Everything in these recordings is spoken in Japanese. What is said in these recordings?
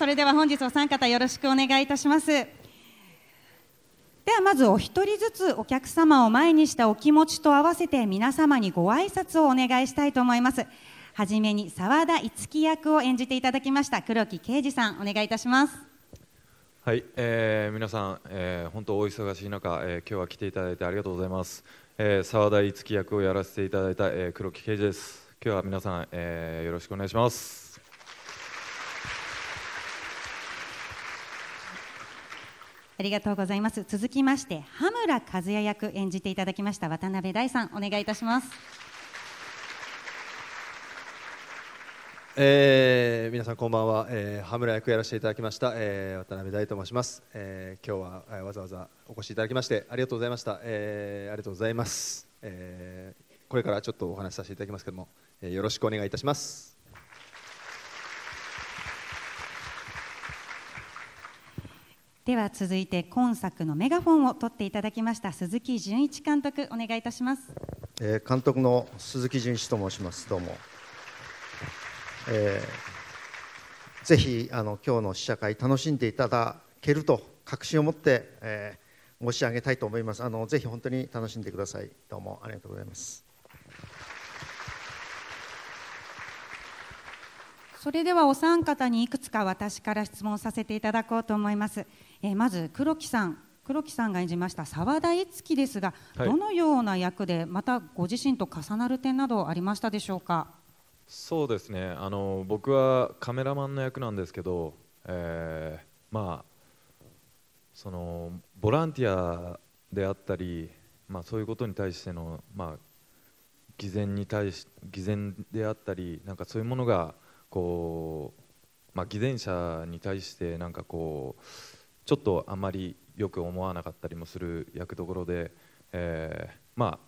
それでは本日お三方よろしくお願いいたします。ではまずお一人ずつお客様を前にしたお気持ちと合わせて皆様にご挨拶をお願いしたいと思います。はじめに澤田樹役を演じていただきました黒木啓司さん、お願いいたします。はい、皆さん、本当お忙しい中、今日は来ていただいてありがとうございます。澤田樹役をやらせていただいた、黒木啓司です。今日は皆さん、よろしくお願いします。ありがとうございます。続きまして羽村和也役演じていただきました渡辺大さん、お願いいたします。皆さんこんばんは。羽村役やらせていただきました、渡辺大と申します。今日はわざわざお越しいただきましてありがとうございました、ありがとうございます、これからちょっとお話しさせていただきますけども、よろしくお願いいたします。では続いて今作のメガフォンを取っていただきました鈴木純一監督、お願いいたします。監督の鈴木純一と申します。どうもぜひ今日の試写会楽しんでいただけると確信を持って、申し上げたいと思います。ぜひ本当に楽しんでください。どうもありがとうございます。それではお三方にいくつか私から質問させていただこうと思います。まず黒木さんが演じました澤田樹ですが、はい、どのような役でまたご自身と重なる点などありましたでしょうか。そうですね、僕はカメラマンの役なんですけど、まあそのボランティアであったり、まあ、そういうことに対しての、まあ、偽善であったりなんかそういうものがこう、まあ、偽善者に対してなんかこうちょっとあんまりよく思わなかったりもする役どころで、ま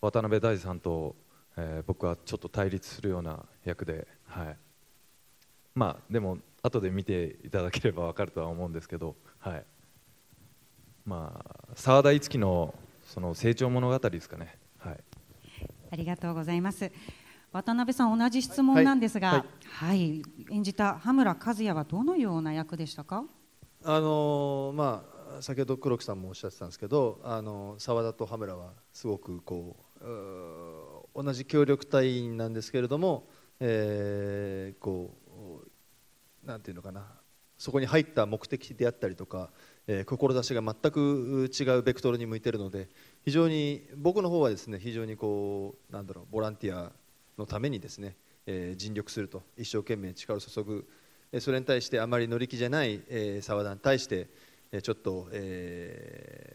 あ、渡辺大さんと僕はちょっと対立するような役で、はい、まあでも後で見ていただければ分かるとは思うんですけど、はい、まあ澤田樹のその成長物語ですかね、はい、ありがとうございます。渡辺さん同じ質問なんですが、はいはいはい、演じた羽村和也はどのような役でしたか。まあ先ほど黒木さんもおっしゃってたんですけど、澤田と羽村はすごくこう、同じ協力隊員なんですけれども、こうなんていうのかな、そこに入った目的であったりとか、志が全く違うベクトルに向いているので、非常に僕の方はですね、非常にこうなんだろう、ボランティアのためにですね、尽力すると一生懸命力を注ぐ、それに対してあまり乗り気じゃない、澤田に対して、ちょっと、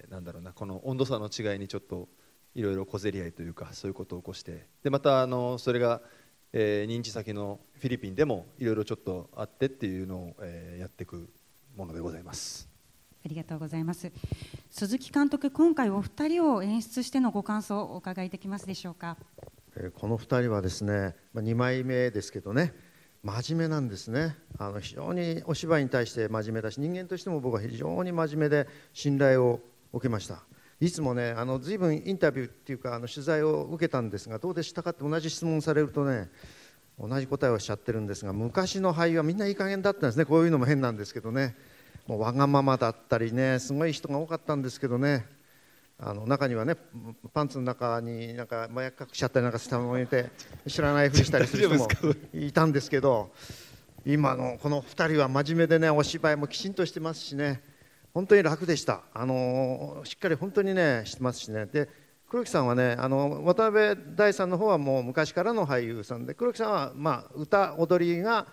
なんだろうな、この温度差の違いにちょっといろいろ小競り合いというか、そういうことを起こして、でまたそれが、認知先のフィリピンでもいろいろちょっとあってっていうのを、やっていくものでございます。ありがとうございます。鈴木監督、今回お二人を演出してのご感想をお伺いできますでしょうか。この二人はですね、2枚目ですけどね、真面目なんですね。非常にお芝居に対して真面目だし、人間としても僕は非常に真面目で信頼を受けました。いつもね、随分インタビューっていうか取材を受けたんですが、どうでしたかって同じ質問されるとね、同じ答えをしちゃってるんですが、昔の俳優はみんないい加減だったんですね。こういうのも変なんですけどね、もうわがままだったりね、すごい人が多かったんですけどね、中にはね、パンツの中になんか麻薬隠しちゃったりなんかしたのを入れて知らないふりしたりする人もいたんですけど、今のこの2人は真面目でね、お芝居もきちんとしてますしね、本当に楽でした。しっかり本当にねしてますしね。で黒木さんはね、渡辺大さんの方はもう昔からの俳優さんで、黒木さんはまあ歌踊りが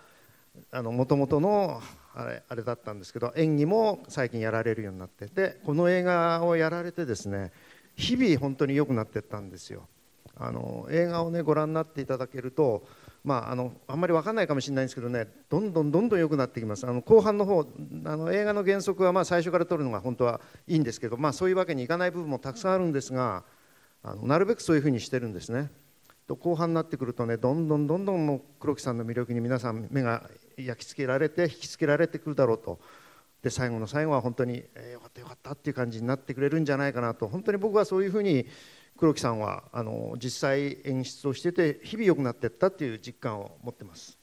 元々のあれだったんですけど、演技も最近やられるようになってて、この映画をやられてですね、日々本当に良くなってったんですよ。映画をねご覧になっていただけると、まあ、あんまり分かんないかもしれないんですけどね、どんどんどんどん良くなってきます。後半の方、映画の原則はまあ最初から撮るのが本当はいいんですけど、まあ、そういうわけにいかない部分もたくさんあるんですが、なるべくそういうふうにしてるんですね。と後半になってくるとね、どんどんどんどんもう黒木さんの魅力に皆さん目が焼き付けられて引き付けられてくるだろうと。で最後の最後は本当に、よかったよかったっていう感じになってくれるんじゃないかなと、本当に僕はそういうふうに黒木さんは実際演出をしてて日々良くなっていったっていう実感を持ってます。